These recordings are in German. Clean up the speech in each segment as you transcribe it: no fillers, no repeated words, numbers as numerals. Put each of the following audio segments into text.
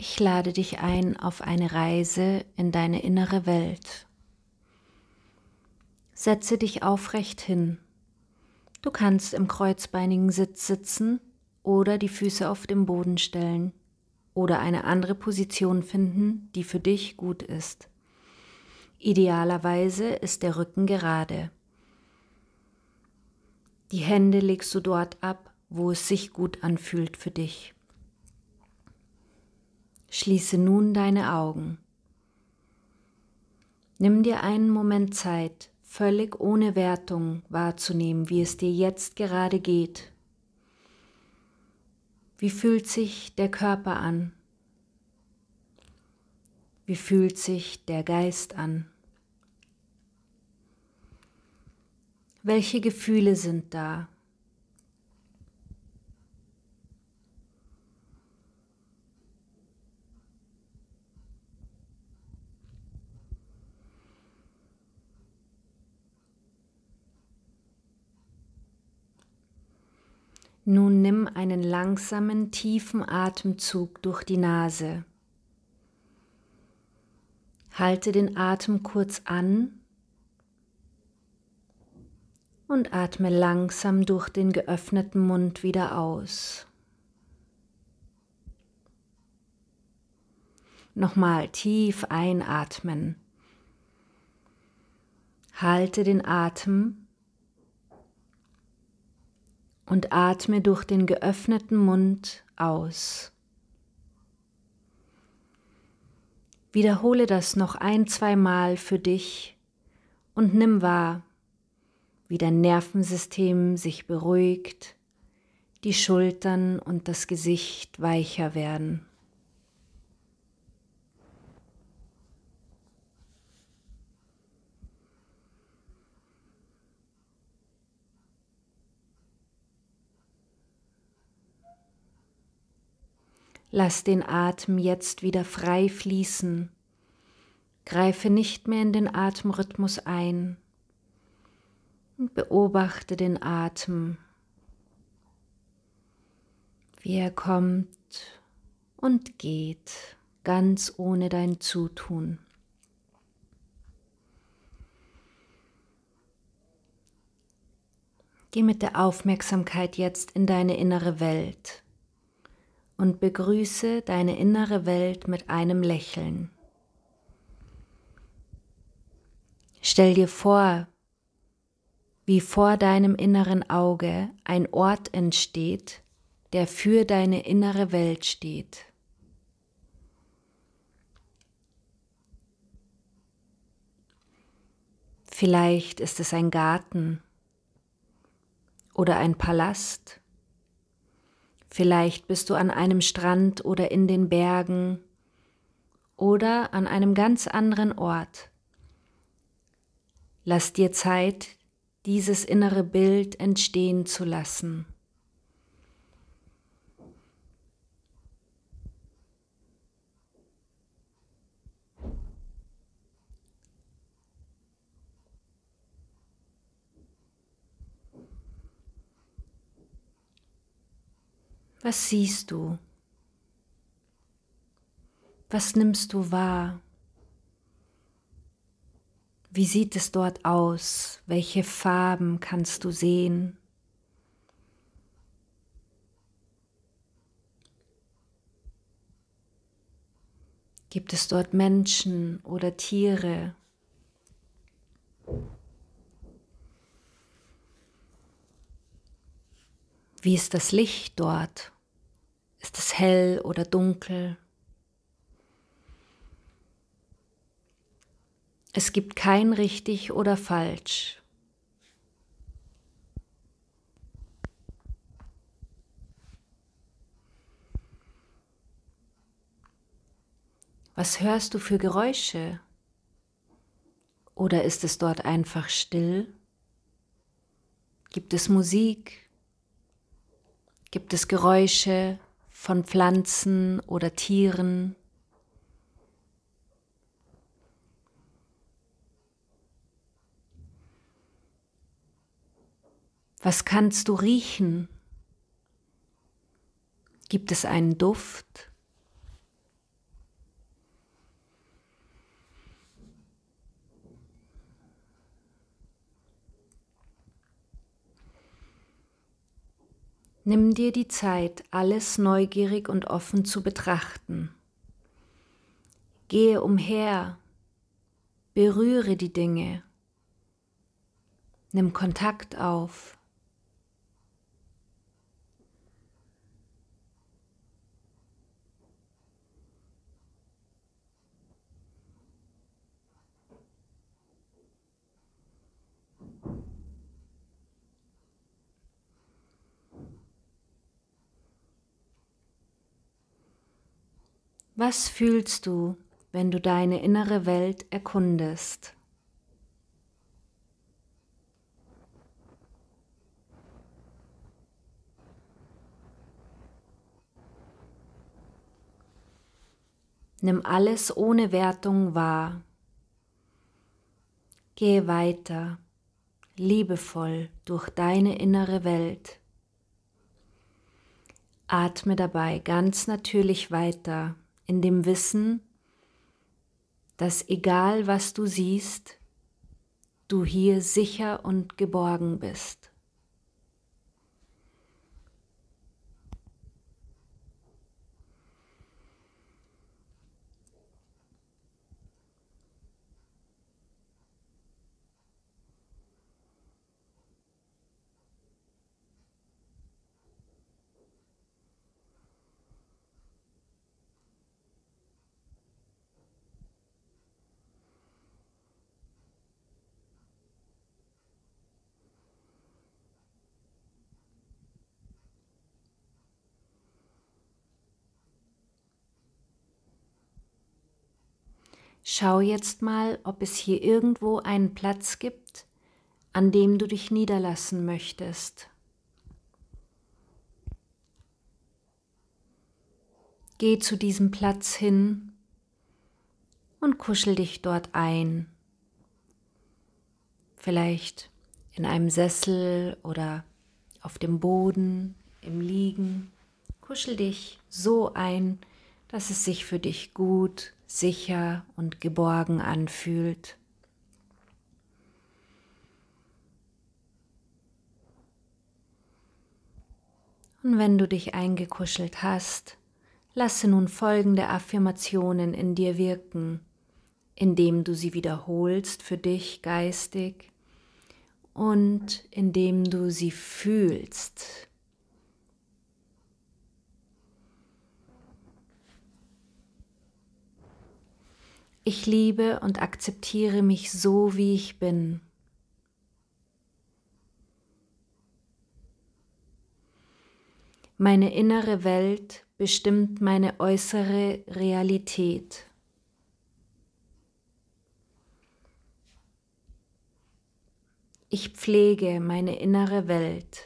Ich lade dich ein auf eine Reise in deine innere Welt. Setze dich aufrecht hin. Du kannst im kreuzbeinigen Sitz sitzen oder die Füße auf den Boden stellen oder eine andere Position finden, die für dich gut ist. Idealerweise ist der Rücken gerade. Die Hände legst du dort ab, wo es sich gut anfühlt für dich. Schließe nun deine Augen. Nimm dir einen Moment Zeit, völlig ohne Wertung wahrzunehmen, wie es dir jetzt gerade geht. Wie fühlt sich der Körper an? Wie fühlt sich der Geist an? Welche Gefühle sind da? Nun nimm einen langsamen, tiefen Atemzug durch die Nase. Halte den Atem kurz an und atme langsam durch den geöffneten Mund wieder aus. Nochmal tief einatmen. Halte den Atem und atme durch den geöffneten Mund aus. Wiederhole das noch ein-, zweimal für dich und nimm wahr, wie dein Nervensystem sich beruhigt, die Schultern und das Gesicht weicher werden. Lass den Atem jetzt wieder frei fließen. Greife nicht mehr in den Atemrhythmus ein und beobachte den Atem, wie er kommt und geht, ganz ohne dein Zutun. Geh mit der Aufmerksamkeit jetzt in deine innere Welt. Und begrüße deine innere Welt mit einem Lächeln. Stell dir vor, wie vor deinem inneren Auge ein Ort entsteht, der für deine innere Welt steht. Vielleicht ist es ein Garten oder ein Palast. Vielleicht bist du an einem Strand oder in den Bergen oder an einem ganz anderen Ort. Lass dir Zeit, dieses innere Bild entstehen zu lassen. Was siehst du? Was nimmst du wahr? Wie sieht es dort aus? Welche Farben kannst du sehen? Gibt es dort Menschen oder Tiere? Wie ist das Licht dort? Ist es hell oder dunkel? Es gibt kein richtig oder falsch. Was hörst du für Geräusche? Oder ist es dort einfach still? Gibt es Musik? Gibt es Geräusche von Pflanzen oder Tieren? Was kannst du riechen? Gibt es einen Duft? Nimm dir die Zeit, alles neugierig und offen zu betrachten. Gehe umher, berühre die Dinge, nimm Kontakt auf. Was fühlst du, wenn du deine innere Welt erkundest? Nimm alles ohne Wertung wahr. Gehe weiter, liebevoll durch deine innere Welt. Atme dabei ganz natürlich weiter. In dem Wissen, dass egal was du siehst, du hier sicher und geborgen bist. Schau jetzt mal, ob es hier irgendwo einen Platz gibt, an dem du dich niederlassen möchtest. Geh zu diesem Platz hin und kuschel dich dort ein. Vielleicht in einem Sessel oder auf dem Boden, im Liegen. Kuschel dich so ein, dass es sich für dich gut, sicher und geborgen anfühlt. Und wenn du dich eingekuschelt hast, lasse nun folgende Affirmationen in dir wirken, indem du sie wiederholst für dich geistig und indem du sie fühlst. Ich liebe und akzeptiere mich so, wie ich bin. Meine innere Welt bestimmt meine äußere Realität. Ich pflege meine innere Welt.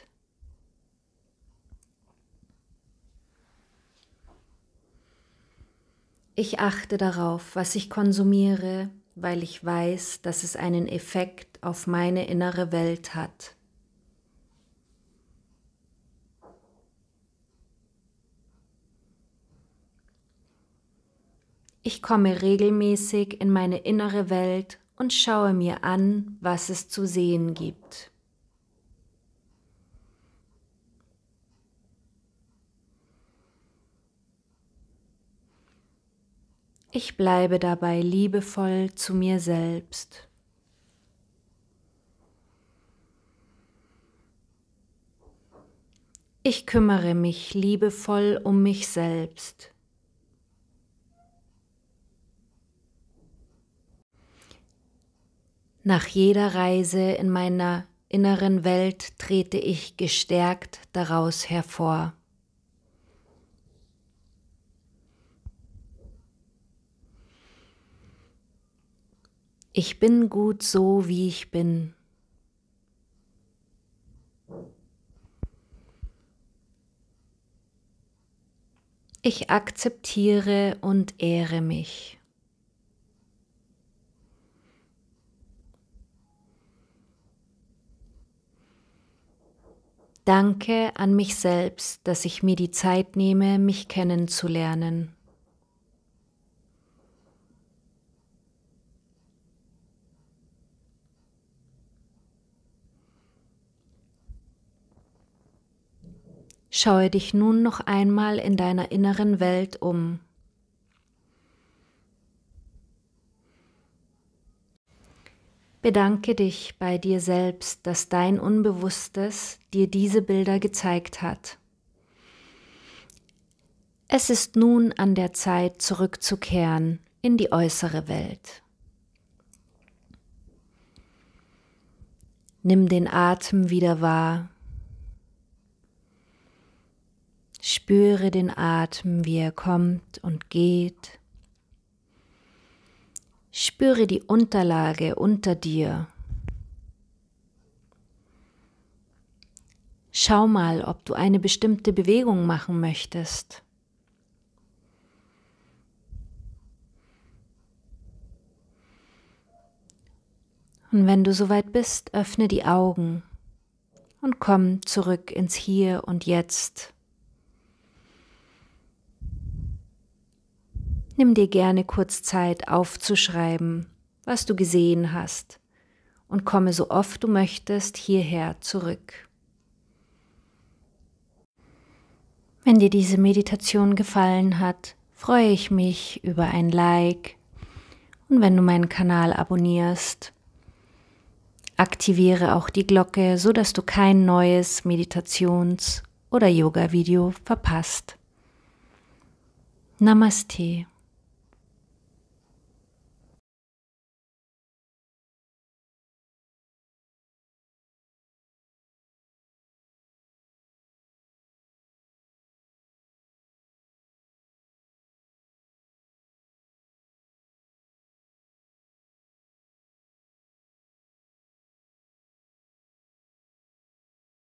Ich achte darauf, was ich konsumiere, weil ich weiß, dass es einen Effekt auf meine innere Welt hat. Ich komme regelmäßig in meine innere Welt und schaue mir an, was es zu sehen gibt. Ich bleibe dabei liebevoll zu mir selbst. Ich kümmere mich liebevoll um mich selbst. Nach jeder Reise in meiner inneren Welt trete ich gestärkt daraus hervor. Ich bin gut so, wie ich bin. Ich akzeptiere und ehre mich. Danke an mich selbst, dass ich mir die Zeit nehme, mich kennenzulernen. Schaue dich nun noch einmal in deiner inneren Welt um. Bedanke dich bei dir selbst, dass dein Unbewusstes dir diese Bilder gezeigt hat. Es ist nun an der Zeit, zurückzukehren in die äußere Welt. Nimm den Atem wieder wahr. Spüre den Atem, wie er kommt und geht. Spüre die Unterlage unter dir. Schau mal, ob du eine bestimmte Bewegung machen möchtest. Und wenn du soweit bist, öffne die Augen und komm zurück ins Hier und Jetzt. Nimm dir gerne kurz Zeit aufzuschreiben, was du gesehen hast, und komme so oft du möchtest hierher zurück. Wenn dir diese Meditation gefallen hat, freue ich mich über ein Like, und wenn du meinen Kanal abonnierst, aktiviere auch die Glocke, sodass du kein neues Meditations- oder Yoga-Video verpasst. Namaste.